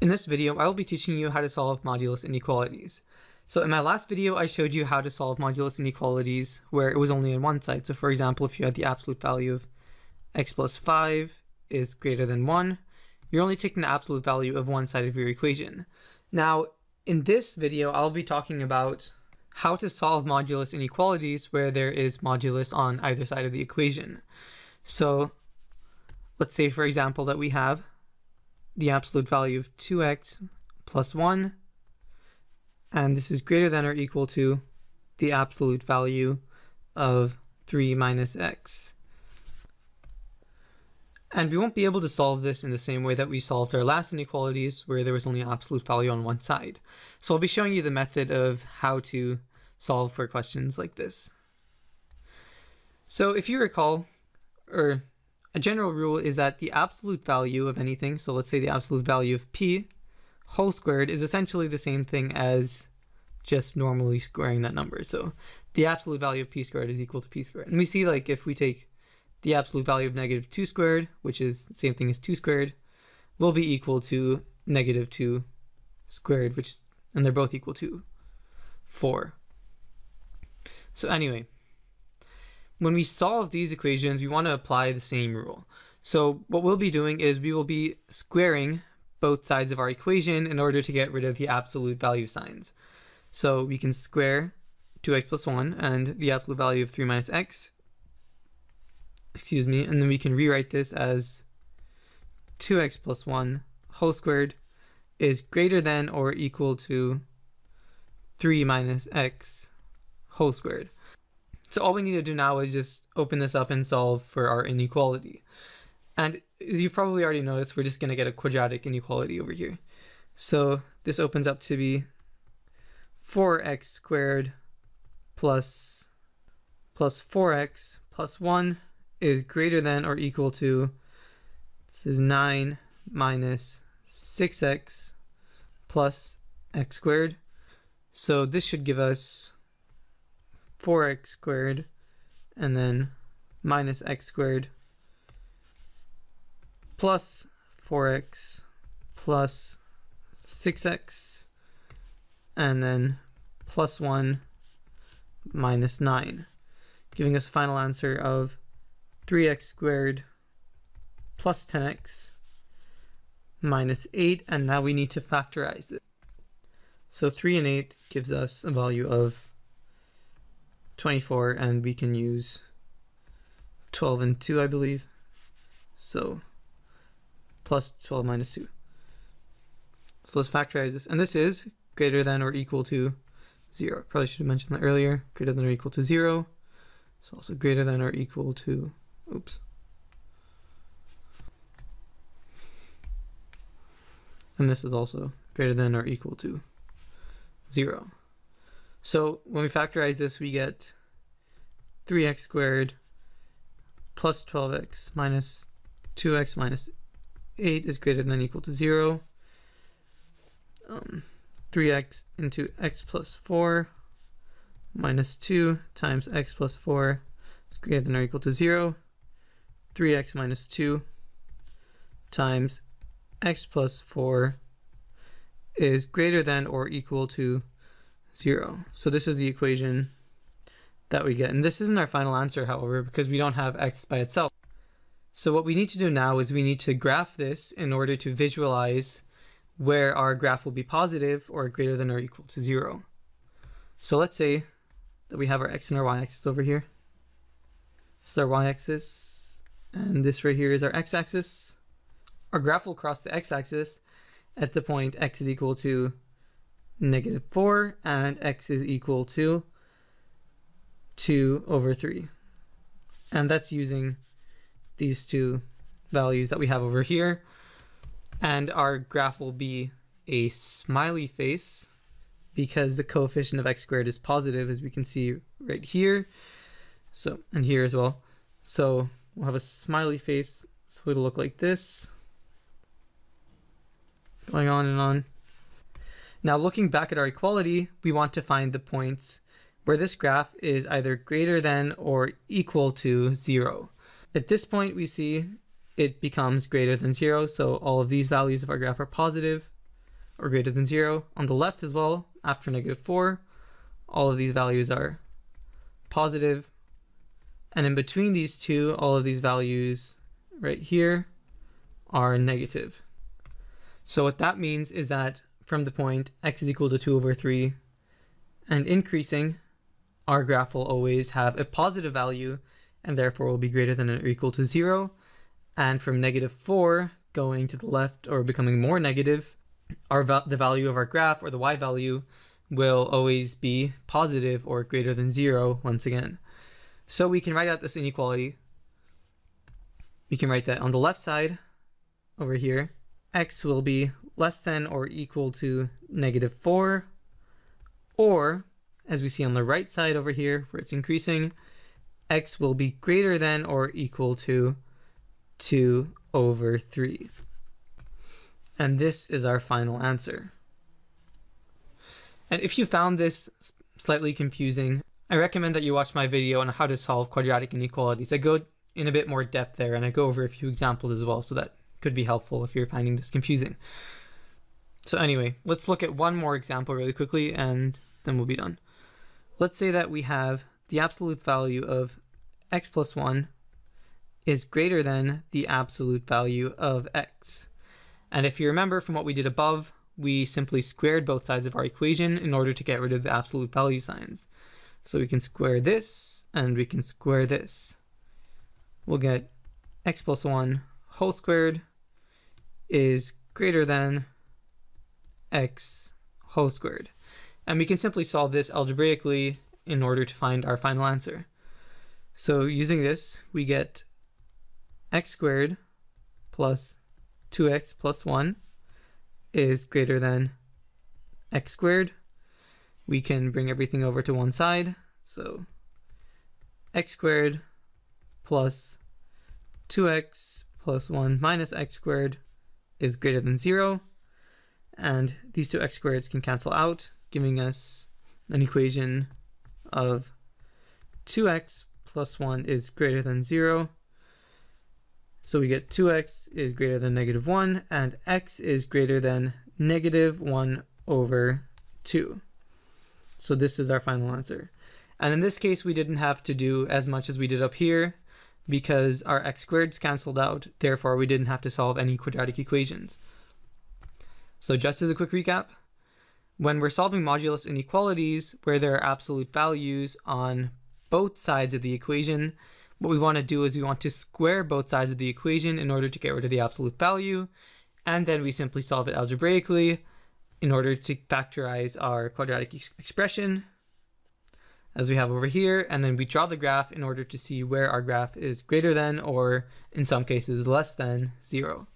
In this video, I will be teaching you how to solve modulus inequalities. So in my last video, I showed you how to solve modulus inequalities where it was only on one side. So for example, if you had the absolute value of x plus 5 is greater than 1, you're only taking the absolute value of one side of your equation. Now, in this video, I'll be talking about how to solve modulus inequalities where there is modulus on either side of the equation. So let's say, for example, that we have the absolute value of 2x plus 1, and this is greater than or equal to the absolute value of 3 minus x. And we won't be able to solve this in the same way that we solved our last inequalities where there was only absolute value on one side. So I'll be showing you the method of how to solve for questions like this. So if you recall, or a general rule is that the absolute value of anything, so let's say the absolute value of p whole squared, is essentially the same thing as just normally squaring that number. So the absolute value of p squared is equal to p squared. And we see, like, if we take the absolute value of negative 2 squared, which is the same thing as 2 squared, will be equal to negative 2 squared, and they're both equal to 4. So anyway, when we solve these equations, we want to apply the same rule. So what we'll be doing is we will be squaring both sides of our equation in order to get rid of the absolute value signs. So we can square 2x plus 1 and the absolute value of 3 minus x. And then we can rewrite this as 2x plus 1 whole squared is greater than or equal to 3 minus x whole squared. So all we need to do now is just open this up and solve for our inequality. And as you've probably already noticed, we're just going to get a quadratic inequality over here. So this opens up to be 4x squared plus 4x plus 1 is greater than or equal to, this is 9 minus 6x plus x squared. So this should give us 4x squared and then minus x squared plus 4x plus 6x and then plus 1 minus 9, giving us a final answer of 3x squared plus 10x minus 8, and now we need to factorize it. So 3 and 8 gives us a value of 24, and we can use 12 and 2, I believe. So plus 12 minus 2. So let's factorize this. And this is greater than or equal to 0. Probably should have mentioned that earlier. Greater than or equal to 0. It's also greater than or equal to, oops. And this is also greater than or equal to 0. So when we factorize this, we get 3x squared plus 12x minus 2x minus 8 is greater than or equal to 0. 3x into x plus 4 minus 2 times x plus 4 is greater than or equal to 0. 3x minus 2 times x plus 4 is greater than or equal to 0. So this is the equation that we get. And this isn't our final answer, however, because we don't have x by itself. So what we need to do now is we need to graph this in order to visualize where our graph will be positive or greater than or equal to 0. So let's say that we have our x and our y-axis over here. This is our y-axis, and this right here is our x-axis. Our graph will cross the x-axis at the point x is equal to negative 4 and x is equal to 2 over 3. And that's using these two values that we have over here. And our graph will be a smiley face because the coefficient of x squared is positive, as we can see right here. So, and here as well. So we'll have a smiley face. So it'll look like this. Going on and on. Now, looking back at our equality, we want to find the points where this graph is either greater than or equal to 0. At this point, we see it becomes greater than 0, so all of these values of our graph are positive. or greater than 0. On the left as well, after -4, all of these values are positive. And in between these two, all of these values right here are negative. So what that means is that from the point x is equal to 2/3 and increasing, our graph will always have a positive value and therefore will be greater than or equal to 0. And from -4 going to the left or becoming more negative, the value of our graph, or the y value, will always be positive or greater than 0 once again. So we can write out this inequality. We can write that on the left side over here, x will be less than or equal to -4, or as we see on the right side over here where it's increasing, x will be greater than or equal to 2/3. And this is our final answer. And if you found this slightly confusing, I recommend that you watch my video on how to solve quadratic inequalities. I go in a bit more depth there, and I go over a few examples as well, so that could be helpful if you're finding this confusing. So anyway, let's look at one more example really quickly, and then we'll be done. Let's say that we have the absolute value of x + 1 is greater than the absolute value of x. And if you remember from what we did above, we simply squared both sides of our equation in order to get rid of the absolute value signs. So we can square this, and we can square this. We'll get x + 1² is greater than x². And we can simply solve this algebraically in order to find our final answer. So using this, we get x² + 2x + 1 is greater than x². We can bring everything over to one side. So x² + 2x + 1 - x² is greater than 0. And these two x² can cancel out, giving us an equation of 2x + 1 is greater than 0. So we get 2x is greater than -1, and x is greater than -1/2. So this is our final answer. And in this case, we didn't have to do as much as we did up here because our x² canceled out. Therefore, we didn't have to solve any quadratic equations. So just as a quick recap, when we're solving modulus inequalities where there are absolute values on both sides of the equation, what we want to do is we want to square both sides of the equation in order to get rid of the absolute value, and then we simply solve it algebraically in order to factorize our quadratic expression as we have over here, and then we draw the graph in order to see where our graph is greater than or in some cases less than 0.